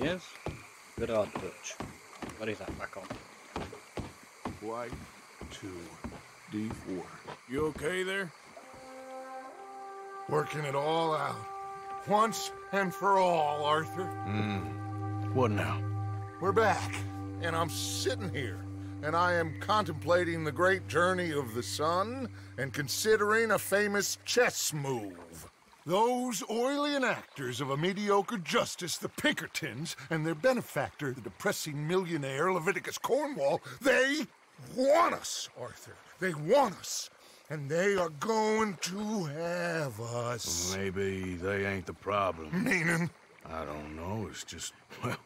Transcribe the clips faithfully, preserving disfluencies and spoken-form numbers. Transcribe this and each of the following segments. Yes? Good old Butch. What is that back on? White two D four. You okay there? Working it all out. Once and for all, Arthur. Hmm. What now? We're back, and I'm sitting here, and I am contemplating the great journey of the sun and considering a famous chess move. Those oily enactors of a mediocre justice, the Pinkertons, and their benefactor, the depressing millionaire Leviticus Cornwall, they want us, Arthur. They want us. And they are going to have us. Maybe they ain't the problem. Meaning? I don't know. It's just, well,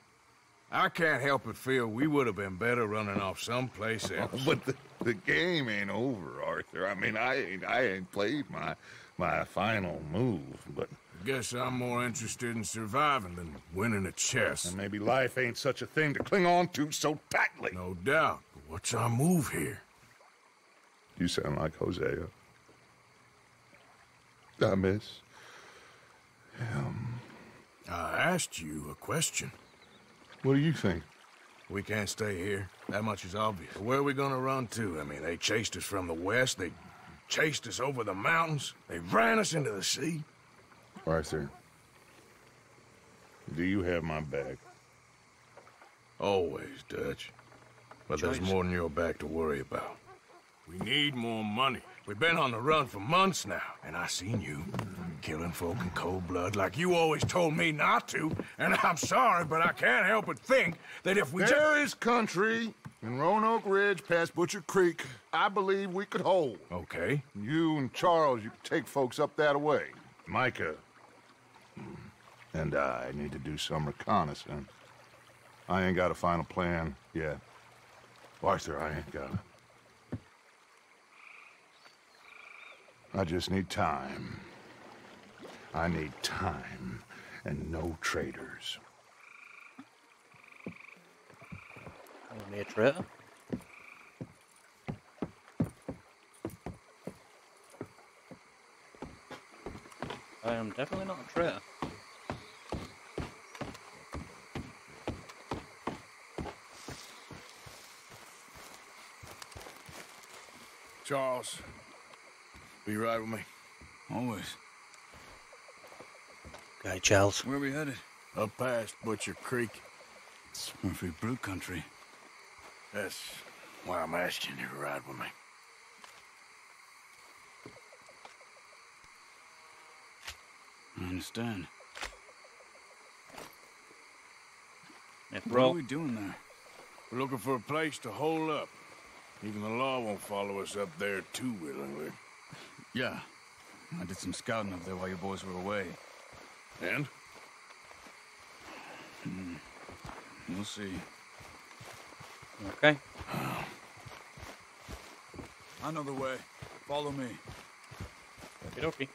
I can't help but feel we would have been better running off someplace else. But the, the game ain't over, Arthur. I mean, I ain't, I ain't played my... my final move, but... Guess I'm more interested in surviving than winning a chess. And maybe life ain't such a thing to cling on to so tightly. No doubt. But what's our move here? You sound like Hosea. I miss him. I asked you a question. What do you think? We can't stay here. That much is obvious. But where are we gonna run to? I mean, they chased us from the west. They... chased us over the mountains. They ran us into the sea. Arthur, do you have my back? Always, Dutch. But there's more than your back to worry about. We need more money. We've been on the run for months now, and I seen you killing folk in cold blood like you always told me not to, and I'm sorry, but I can't help but think that if we just... There is country in Roanoke Ridge past Butcher Creek, I believe we could hold. Okay. You and Charles, you could take folks up that way. Micah and I need to do some reconnaissance. I ain't got a final plan yet. Arthur, I ain't got it. I just need time. I need time and no traitors. Me a traitor. I am definitely not a traitor. Charles, will you ride with me? Always. Okay, Charles. Where are we headed? Up past Butcher Creek. It's Murfree Brew Country. That's why I'm asking you to ride with me. I understand. What bro. are we doing there? We're looking for a place to hold up. Even the law won't follow us up there too willingly. Yeah. I did some scouting up there while you boys were away. And? Mm. We'll see. Okay. I know the way. Follow me. Okay.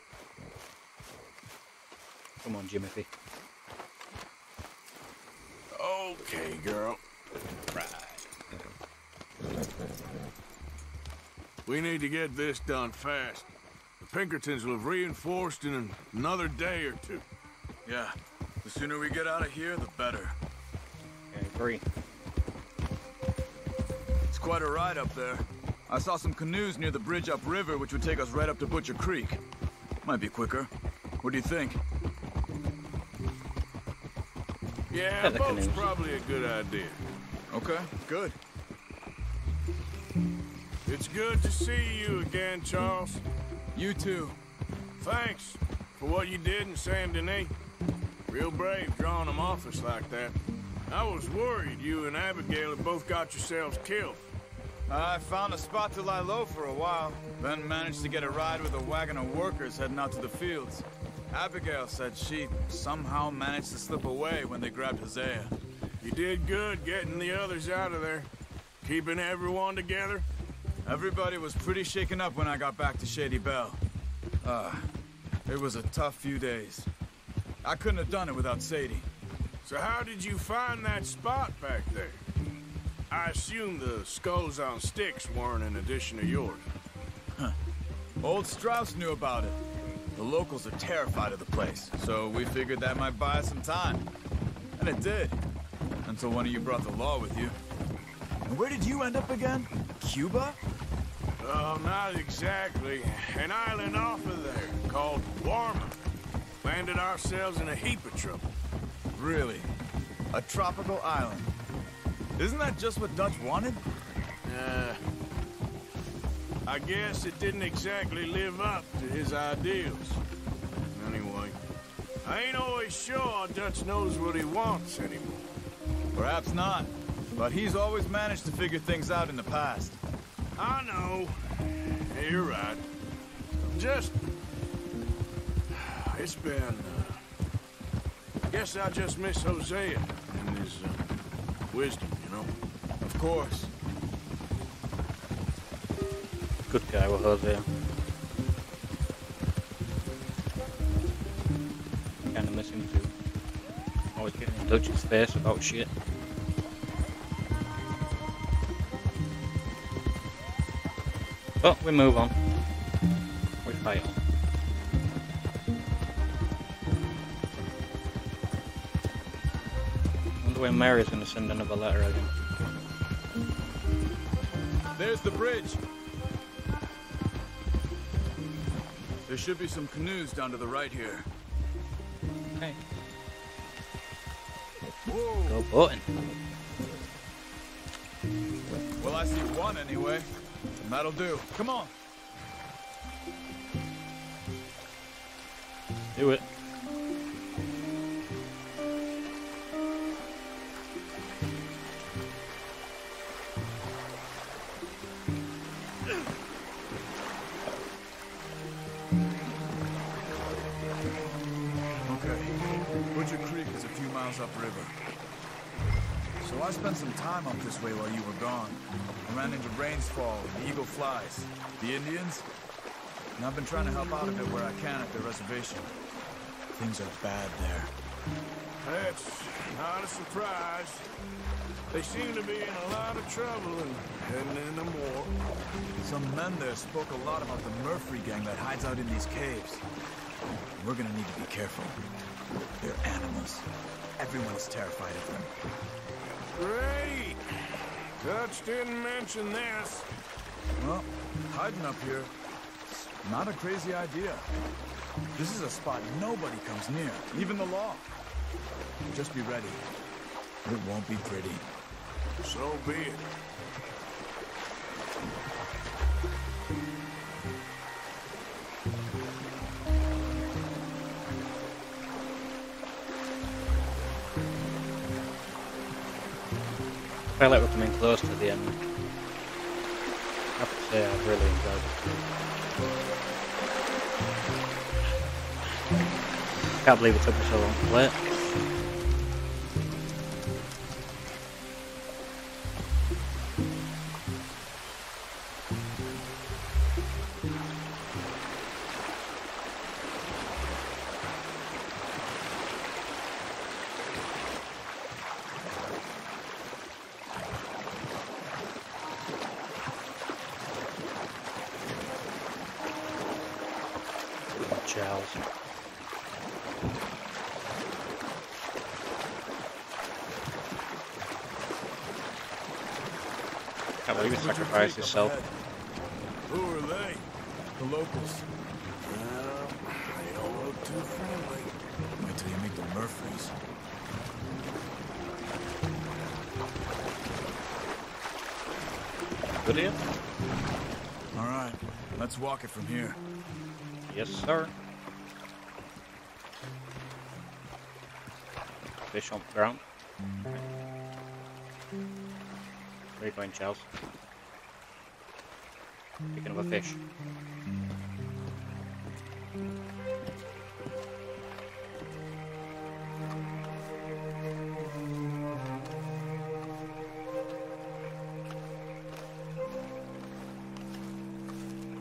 Come on, Jimothy. Okay, girl. Right. We need to get this done fast. The Pinkertons will have reinforced in another day or two. Yeah. The sooner we get out of here, the better. Okay, agree. Quite a ride up there. I saw some canoes near the bridge upriver, which would take us right up to Butcher Creek. Might be quicker. What do you think? Yeah, boat's probably a good idea. Okay, good. It's good to see you again, Charles. You too. Thanks for what you did in Saint Denis. Real brave drawing them off us like that. I was worried you and Abigail had both got yourselves killed. I found a spot to lie low for a while, then managed to get a ride with a wagon of workers heading out to the fields. Abigail said she somehow managed to slip away when they grabbed Hosea. You did good getting the others out of there. Keeping everyone together. Everybody was pretty shaken up when I got back to Shady Belle. Uh, it was a tough few days. I couldn't have done it without Sadie. So how did you find that spot back there? I assume the skulls on sticks weren't an addition of yours. Huh. Old Strauss knew about it. The locals are terrified of the place, so we figured that might buy us some time. And it did. Until one of you brought the law with you. And where did you end up again? Cuba? Uh, not exactly. An island off of there called Guarma. Landed ourselves in a heap of trouble. Really? A tropical island. Isn't that just what Dutch wanted? Uh, I guess it didn't exactly live up to his ideals. Anyway, I ain't always sure Dutch knows what he wants anymore. Perhaps not, but he's always managed to figure things out in the past. I know. Hey, you're right. Just... It's been... Uh, I guess I just miss Hosea and his uh, wisdom, you know? Of course. Good guy with Hosea. Kinda miss him too. Always getting in Dutch's face about shit. But we move on. We fight on. When Mary's gonna send another letter again. There's the bridge. There should be some canoes down to the right here. Okay. Whoa. Go boating. Well, I see one anyway, and that'll do. Come on. Do it. Upriver. So I spent some time up this way while you were gone. I ran into Rain's Fall and the Eagle Flies, the Indians, and I've been trying to help out a bit where I can at their reservation. Things are bad there. That's not a surprise. They seem to be in a lot of trouble and heading into war. Some men there spoke a lot about the Murfree gang that hides out in these caves. We're gonna need to be careful. They're animals. Everyone's terrified of them. Great! Dutch didn't mention this. Well, hiding up here, not a crazy idea. This is a spot nobody comes near, even the law. Just be ready. It won't be pretty. So be it. I feel like we're coming close to the end. I have to say, I've really enjoyed it. Can't believe it took me so long to play it. Charles. Can't believe he sacrificed himself. Who are they? The locals. Well, they don't look too friendly. Wait till you meet the Murphys. Good deal. All right, let's walk it from here. Yes, sir. Fish on the ground. Where are you going, Charles? Picking up a fish.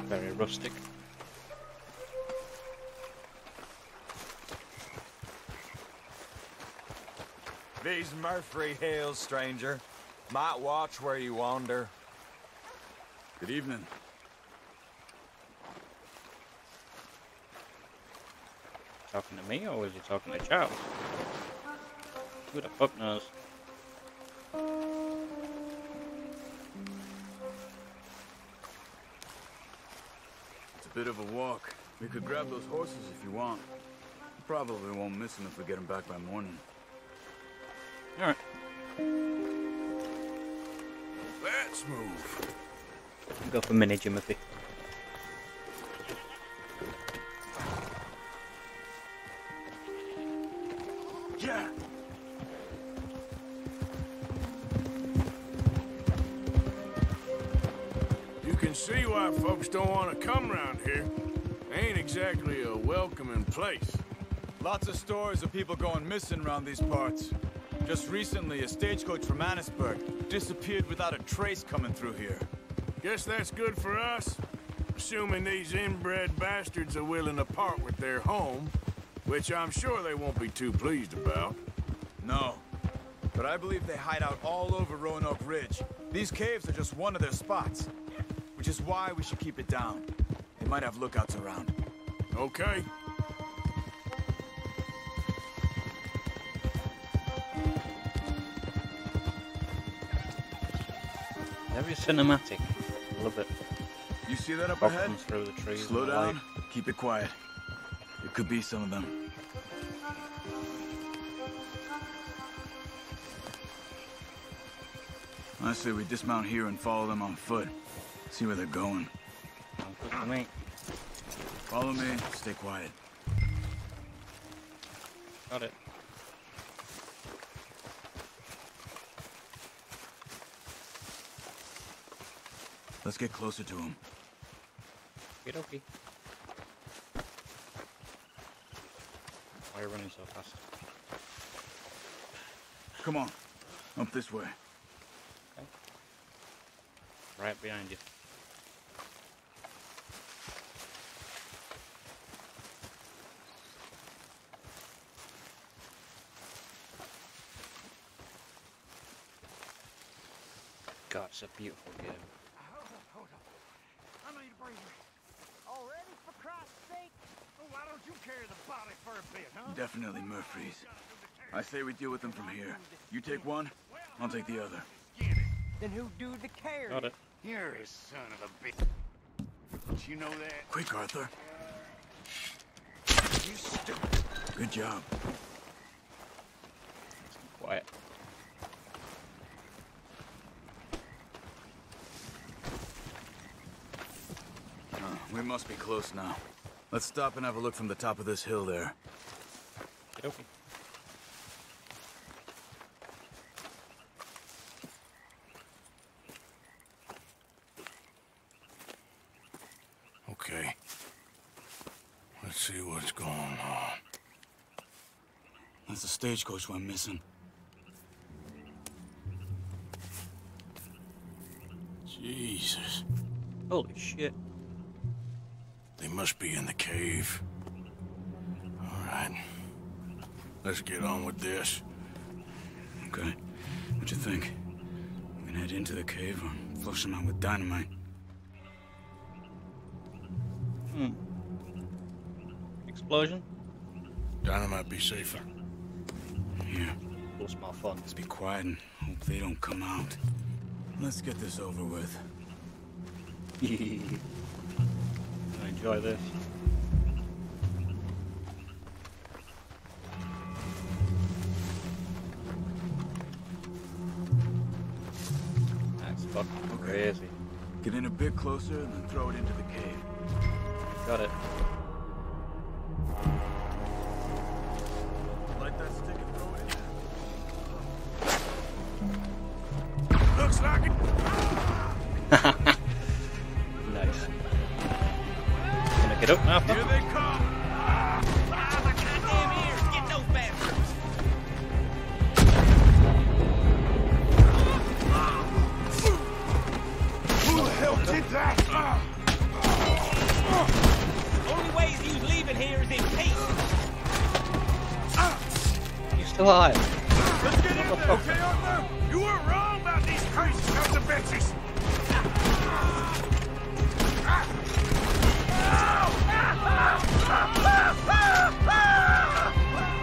Very rustic. These Murfree Hills, stranger. Might watch where you wander. Good evening. Talking to me, or was he talking to Charles? Who the fuck knows? It's a bit of a walk. We could grab those horses if you want. Probably won't miss them if we get them back by morning. Alright. Let's move. I'll go for mini Jimothy. Yeah. You can see why folks don't want to come around here. Ain't exactly a welcoming place. Lots of stories of people going missing around these parts. Just recently, a stagecoach from Annesburg disappeared without a trace coming through here. Guess that's good for us, assuming these inbred bastards are willing to part with their home, which I'm sure they won't be too pleased about. No, but I believe they hide out all over Roanoke Ridge. These caves are just one of their spots, which is why we should keep it down. They might have lookouts around. Okay. Very cinematic. Love it. You see that up ahead? Through the trees. Slow down. Light. Keep it quiet. It could be some of them. I say we dismount here and follow them on foot. See where they're going. Follow me. Follow me. Stay quiet. Got it. Let's get closer to him. Get okay. Why are you running so fast? Come on, up this way. Okay. Right behind you. God, it's a beautiful game. Already, for Christ's sake? Oh, why don't you carry the body for a bit, huh? Definitely Murfrees. I say we deal with them from here. You take one, I'll take the other. Then who do the carry? Got it. You're a son of a bitch. Did you know that? Quick, Arthur. You stupid. Good job. Quiet. We must be close now. Let's stop and have a look from the top of this hill there. Get open. Okay. Let's see what's going on. That's the stagecoach went missing. Jesus. Holy shit. They must be in the cave. All right. Let's get on with this. Okay. What you think? We can head into the cave or flush them out with dynamite. Hmm. Explosion? Dynamite be safer. Yeah. What's my fun? Let's be quiet and hope they don't come out. Let's get this over with. Enjoy this. That's fucking okay. Crazy. Get in a bit closer and then throw it into the cave. Got it. Light that stick and throw it in. Looks like it. Ah! Get up, Arthur. Here they come! Ah, my goddamn ears! Get those bastards! Who the hell did that? The only way he's leaving here is in peace. You're still alive. Let's get in there, okay, Arthur? You were wrong about these crazy sons of bitches!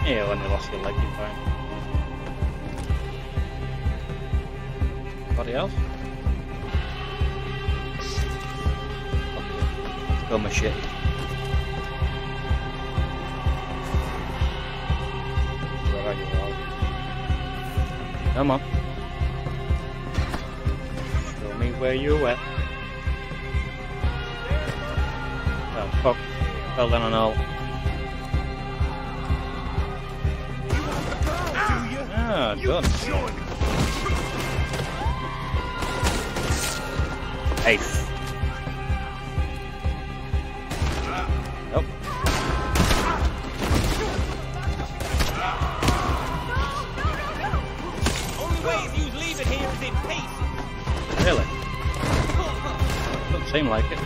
Yeah, when you lost your leg, you fine. somebody else. Okay. Got my shit. Where are you all? Come on. Show me where you at. Oh fuck. Well then I know. Ah, done. Ace. Nope. Only way if you leave it here is in peace. Really? Doesn't seem like it.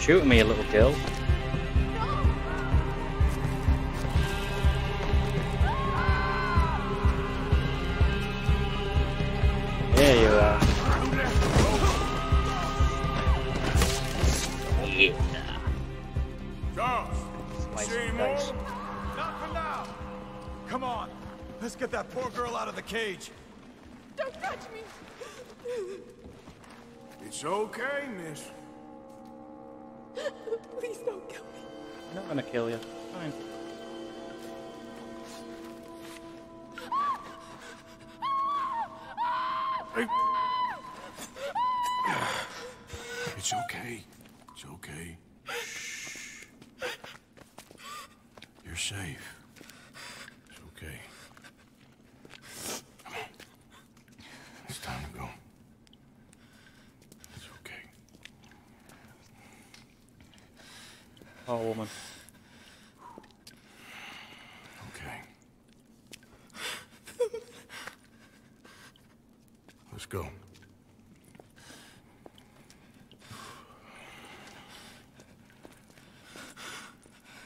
Shoot me, a little girl. Cage. Don't touch me. It's okay, miss. Please don't kill me. I'm not gonna kill you. Fine. It's okay. It's okay. Shh. You're safe. Oh, woman. Okay. Let's go.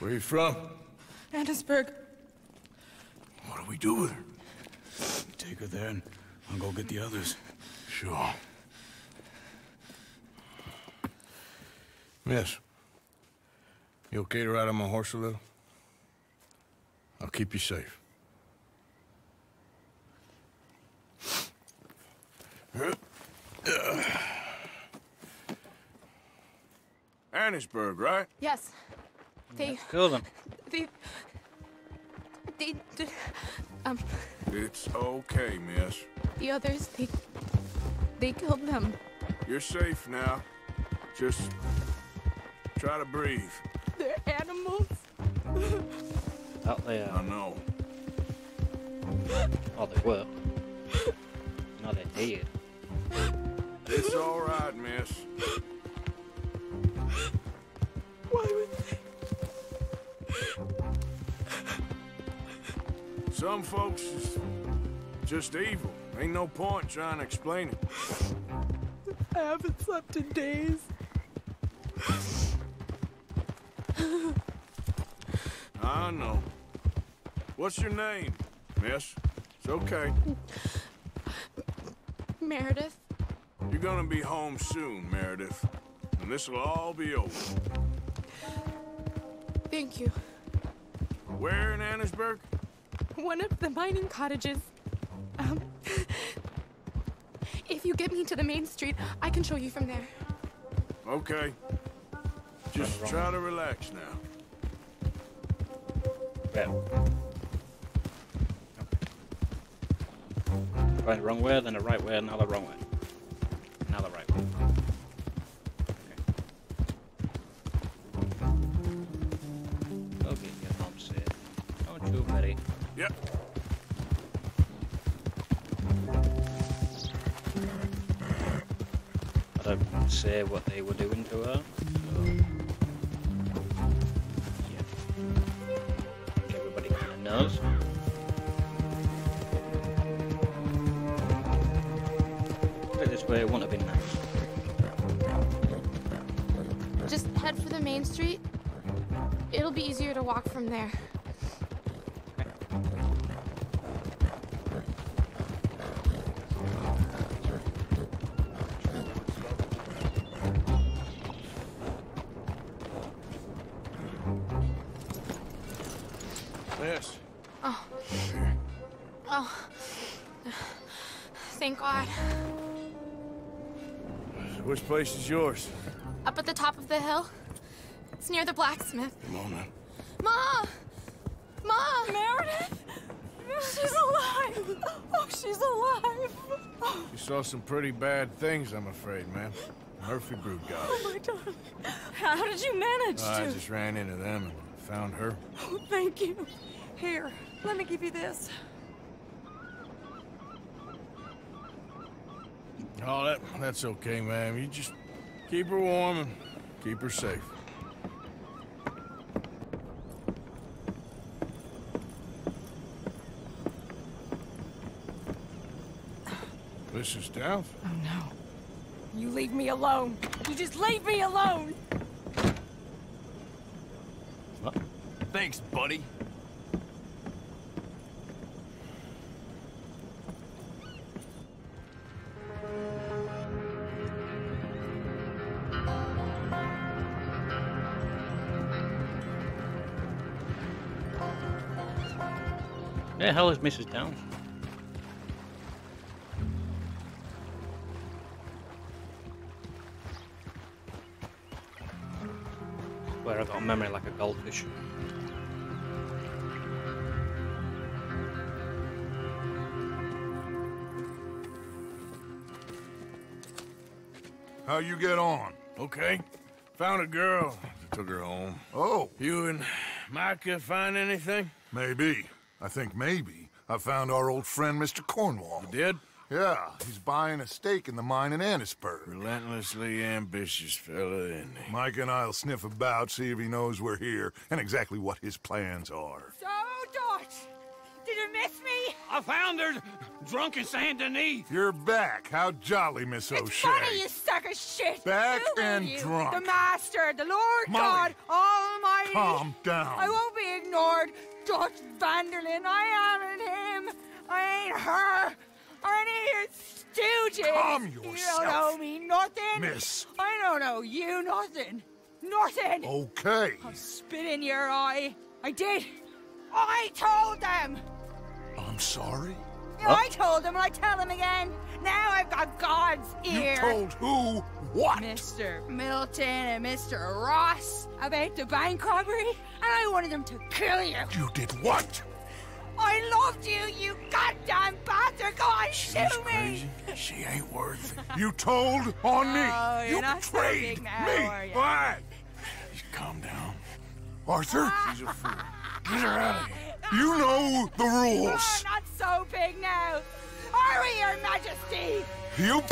Where are you from? Annesburg. What do we do with her? Take her there and I'll go get the others. Sure. Miss. You okay to ride on my horse a little? I'll keep you safe. Annesburg, right? Yes. They killed them. They, they, they, um. It's okay, miss. The others, they, they killed them. You're safe now. Just try to breathe. They're animals. Out there. I know. Oh, they were. No, they're dead. It's all right, miss. Why would they? Some folks is just evil. Ain't no point trying to explain it. I haven't slept in days. I know. What's your name, miss? It's okay. Meredith. You're gonna be home soon, Meredith. And this'll all be over. Thank you. Where in Annesburg? One of the mining cottages. Um, if you get me to the main street, I can show you from there. Okay. Just try to relax now. Yeah. Okay. Right, wrong way, then the right way, now the wrong way. Now the right way. Okay. Okay, get home safe. Don't you worry. Yep. I don't say what they were doing to her. It wouldn't have been nice. Just head for the main street. It'll be easier to walk from there. Yes. Oh. Oh. Thank God. Which place is yours? Up at the top of the hill. It's near the blacksmith. Come on, man. Ma! Ma! Meredith? She's alive! Oh, she's alive! You saw some pretty bad things, I'm afraid, man. Murphy brood guys. Oh, my God. How did you manage oh, to? I just ran into them and found her. Oh, thank you. Here, let me give you this. Oh, that, that's okay, ma'am. You just keep her warm and keep her safe. This is Douth. Oh, no. You leave me alone. You just leave me alone. Huh? Thanks, buddy. Where the hell is Missus Downs? I swear I've got a memory like a goldfish. How you get on? Okay. Found a girl. Took her home. Oh. You and Micah find anything? Maybe. I think maybe I found our old friend Mister Cornwall. You did? Yeah, he's buying a stake in the mine in Annesburg. Relentlessly ambitious fella, isn't he? Mike and I'll sniff about, see if he knows we're here and exactly what his plans are. So, Dutch, did you miss me? I found her drunk in Saint Denis. You're back. How jolly, Miss O'Shea. It's funny, you suck of shit. Back Who and you? Drunk. The Master, the Lord Molly. God Almighty. Calm down. I won't be ignored. Dutch van der Linde, I ain't him, I ain't her, or any of your stooges. Calm yourself. You don't owe me nothing. Miss. I don't owe you nothing. Nothing. Okay. I'll spit in your eye. I did. I told them. I'm sorry? Huh? I told them and I tell them again. Now I've got God's ear. You told who what? Mister Milton and Mister Ross about the bank robbery, and I wanted them to kill you. You did what? I loved you, you goddamn bastard. Go on, She's shoot me. Crazy. She ain't worth it. You told on me. Oh, you're you not betrayed so now, me. Are you? Why? You calm down. Arthur? She's a fool. Get her out of here. You know the rules. You're not so big now. Are we, Your Majesty? You...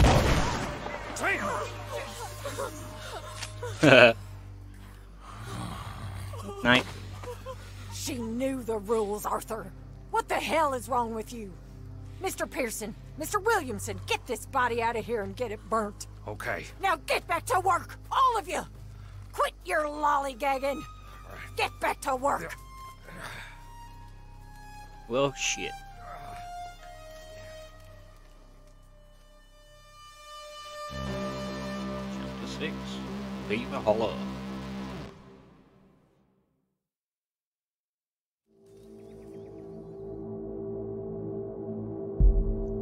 Damn! Night. She knew the rules, Arthur. What the hell is wrong with you? Mister Pearson, Mister Williamson, get this body out of here and get it burnt. Okay. Now get back to work, all of you. Quit your lollygagging. All right. Get back to work. Yeah. Well, shit. Chapter six. Beaver Hollow.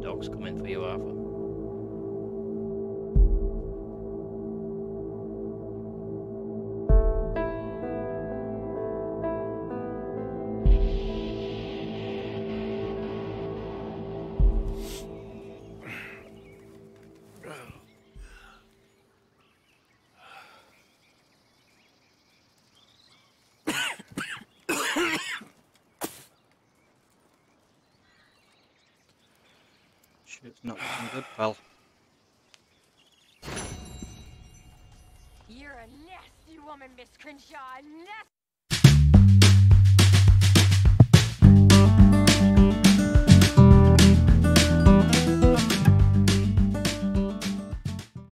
Dog's coming for you, Arthur. It's not looking good, pal. You're a nasty woman, Miss Crenshaw. A nasty